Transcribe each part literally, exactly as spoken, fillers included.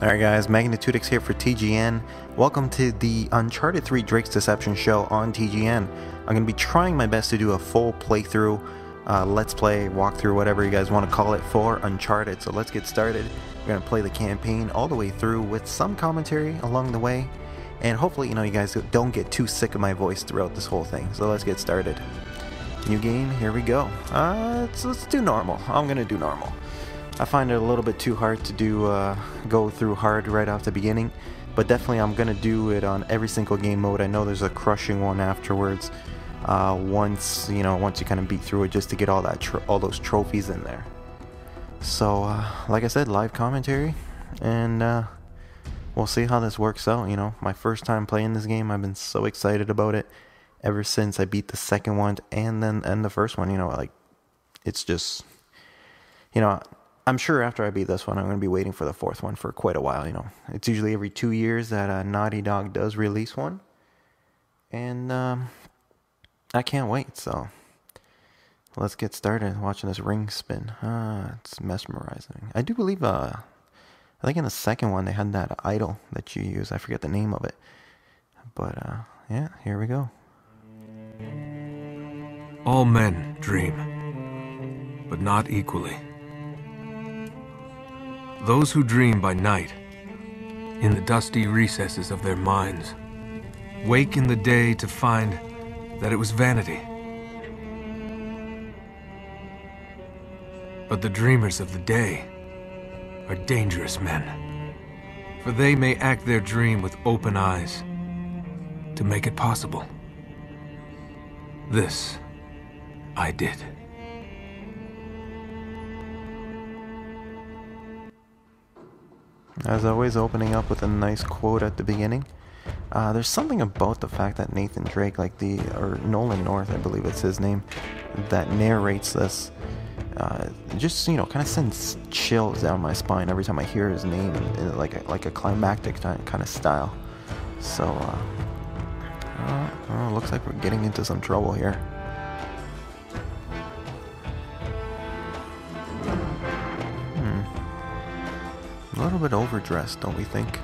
Alright guys, MagnitudeX here for T G N. Welcome to the Uncharted three Drake's Deception show on T G N. I'm going to be trying my best to do a full playthrough, uh, let's play, walkthrough, whatever you guys want to call it, for Uncharted. So let's get started. We're going to play the campaign all the way through with some commentary along the way. And hopefully, you know, you guys don't get too sick of my voice throughout this whole thing. So let's get started. New game, here we go. Uh, let's, let's do normal. I'm going to do normal. I find it a little bit too hard to do, uh, go through hard right off the beginning, but definitely I'm going to do it on every single game mode. I know there's a crushing one afterwards, uh, once, you know, once you kind of beat through it, just to get all that, tro all those trophies in there. So, uh, like I said, live commentary, and, uh, we'll see how this works out. You know, my first time playing this game, I've been so excited about it ever since I beat the second one, and then, and the first one, you know, like, it's just, you know, I'm sure after I beat this one, I'm going to be waiting for the fourth one for quite a while, you know. It's usually every two years that uh, Naughty Dog does release one. And um, I can't wait, so let's get started watching this ring spin. Ah, it's mesmerizing. I do believe, uh, I think in the second one, they had that idol that you use. I forget the name of it. But, uh, yeah, here we go. All men dream, but not equally. Those who dream by night, in the dusty recesses of their minds, wake in the day to find that it was vanity. But the dreamers of the day are dangerous men, for they may act their dream with open eyes to make it possible. This I did. As always, opening up with a nice quote at the beginning. Uh, there's something about the fact that Nathan Drake, like the, or Nolan North, I believe it's his name, that narrates this. Uh, just, you know, kind of sends chills down my spine every time I hear his name, in like a, like a climactic kind of style. So, uh, uh, oh, looks like we're getting into some trouble here. A little bit overdressed, don't we think?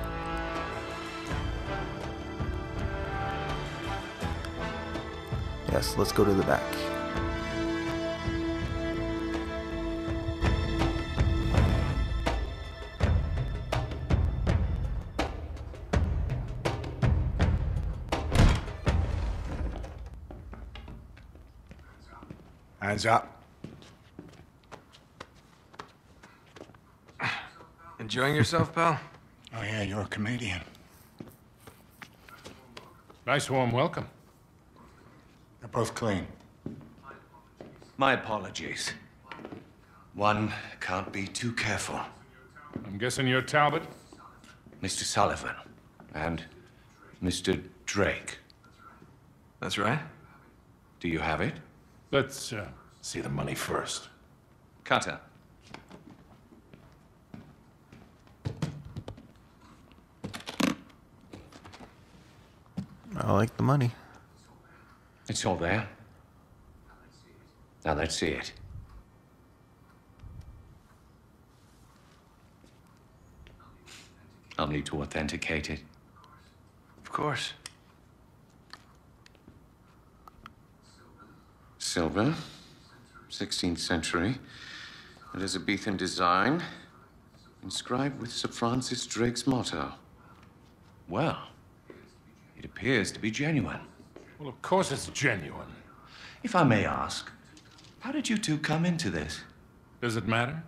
Yes, let's go to the back. Hands up. Enjoying yourself, pal? Oh, yeah, you're a comedian. Nice warm welcome. They're both clean. My apologies. One can't be too careful. I'm guessing you're Talbot? Mister Sullivan and Mister Drake. That's right. Do you have it? Let's uh, see the money first. Carter. I like the money. It's all there. Now let's see it. I'll need to authenticate it. Of course. Silver, sixteenth century, Elizabethan design, inscribed with Sir Francis Drake's motto. Well. It appears to be genuine. Well, of course it's genuine. If I may ask, how did you two come into this? Does it matter?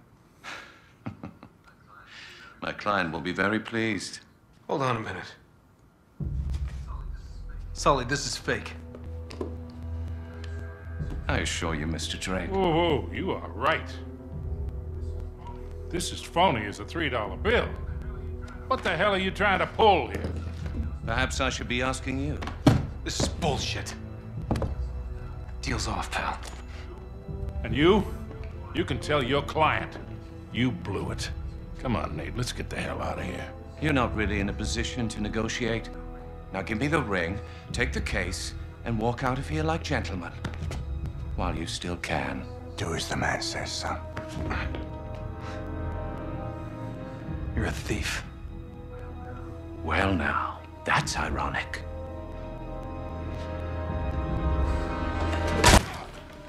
My client will be very pleased. Hold on a minute. Sully, this is fake. I assure you, Mister Drake. Whoa, whoa, you are right. This is phony as a three dollar bill. What the hell are you trying to pull here? Perhaps I should be asking you. This is bullshit. Deal's off, pal. And you? You can tell your client. You blew it. Come on, Nate, let's get the hell out of here. You're not really in a position to negotiate. Now give me the ring, take the case, and walk out of here like gentlemen. While you still can. Do as the man says, son. You're a thief. Well now, that's ironic.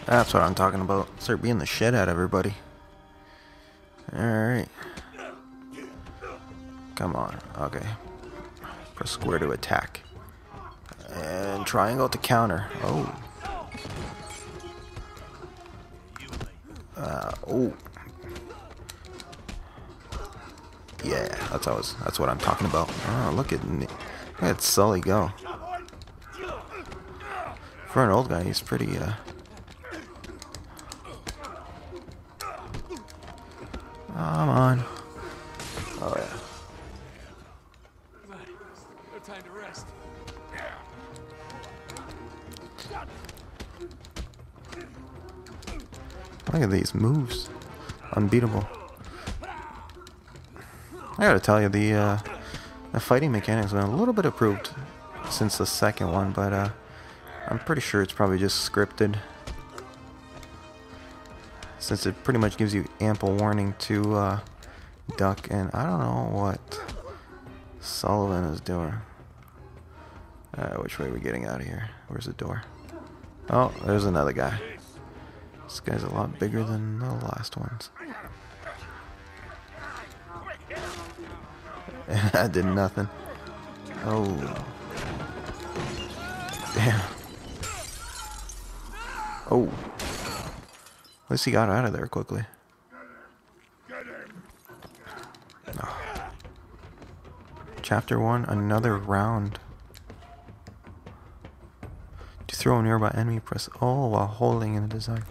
That's what I'm talking about. Start beating the shit out of everybody. Alright. Come on. Okay. Press square to attack. And triangle to counter. Oh. Uh, oh. Yeah, that's always that's what I'm talking about. Oh, look at look at Sully go. For an old guy, he's pretty uh Come on. Oh yeah. No time to rest. Look at these moves. Unbeatable. I gotta tell you, the uh, the fighting mechanics have been a little bit improved since the second one, but uh, I'm pretty sure it's probably just scripted, since it pretty much gives you ample warning to uh, duck. And I don't know what Sullivan is doing. Uh, which way are we getting out of here? Where's the door? Oh, there's another guy. This guy's a lot bigger than the last ones. I did nothing. Oh. Damn. Oh. At least he got out of there quickly. Oh. Chapter one, another round. To throw a nearby enemy, press all while holding in the design.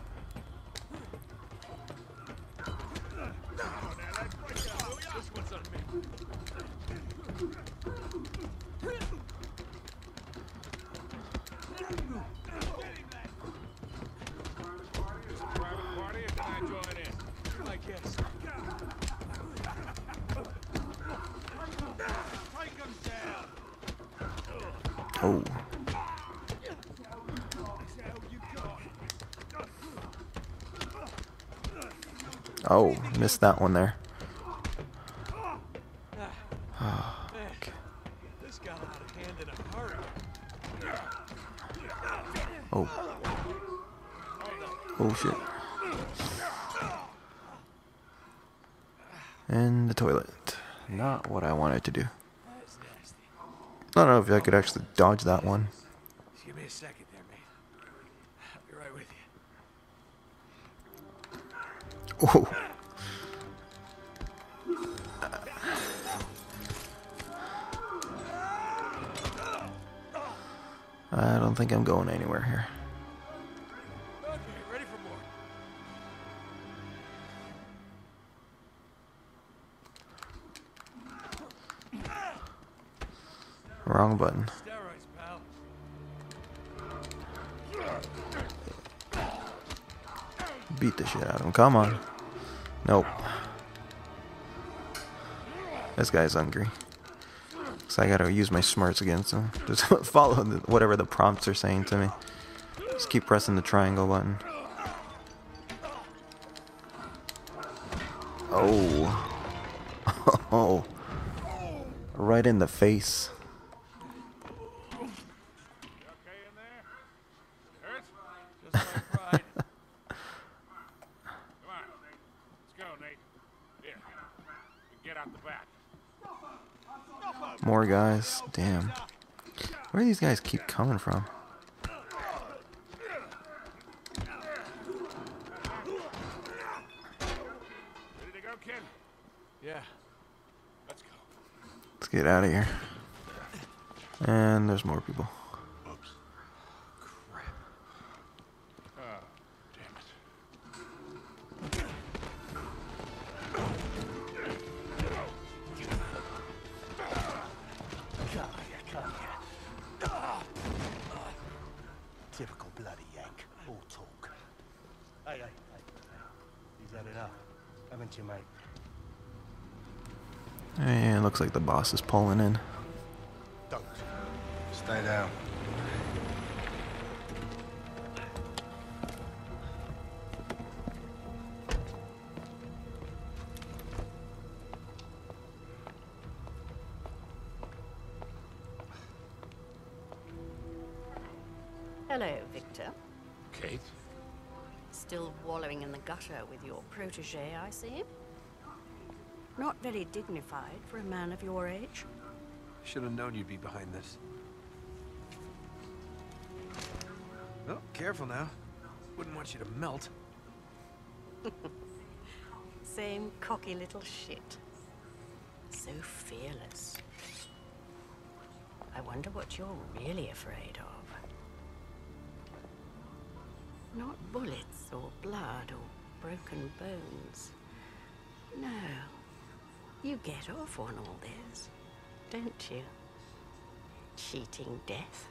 Oh. Oh, missed that one there. Oh, okay. Oh. Oh shit. And the toilet. Not what I wanted to do. I don't know if I could actually dodge that one. Just give me a second there, mate. I'll be right with you. Oh. I don't think I'm going anywhere here. Okay, ready for more. Wrong button. Beat the shit out of him. Come on. Nope. This guy's hungry. So I gotta use my smarts against him. Just follow the, whatever the prompts are saying to me. Just keep pressing the triangle button. Oh. Oh. Right in the face. More guys. Damn. Where do these guys keep coming from? Ready to go, kid? Yeah. Let's go. Let's get out of here. And there's more people. Oops. Crap. Oh, damn it. Typical bloody Yank, all talk. Hey, hey, hey. You've had enough, haven't you, mate? And it looks like the boss is pulling in. Don't. Stay down. Hello, Victor. Kate? Still wallowing in the gutter with your protege, I see. Not very dignified for a man of your age. Should have known you'd be behind this. Oh, careful now. Wouldn't want you to melt. Same cocky little shit. So fearless. I wonder what you're really afraid of. Not bullets or blood or broken bones. No. You get off on all this, don't you? Cheating death.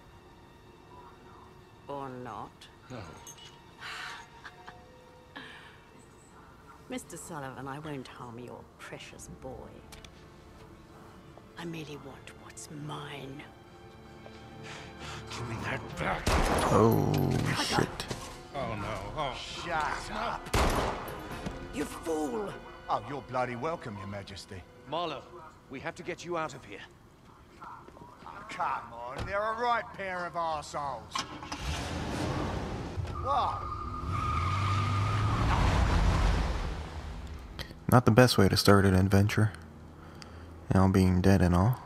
Or not. No. Mister Sullivan, I won't harm your precious boy. I merely want what's mine. Give me that back. Oh, shit. Oh, no. Oh. Shut up. You fool. Oh, you're bloody welcome, Your Majesty. Marlowe, we have to get you out of here. Oh, come on. They're a right pair of arseholes. What? Not the best way to start an adventure. You know, being dead and all.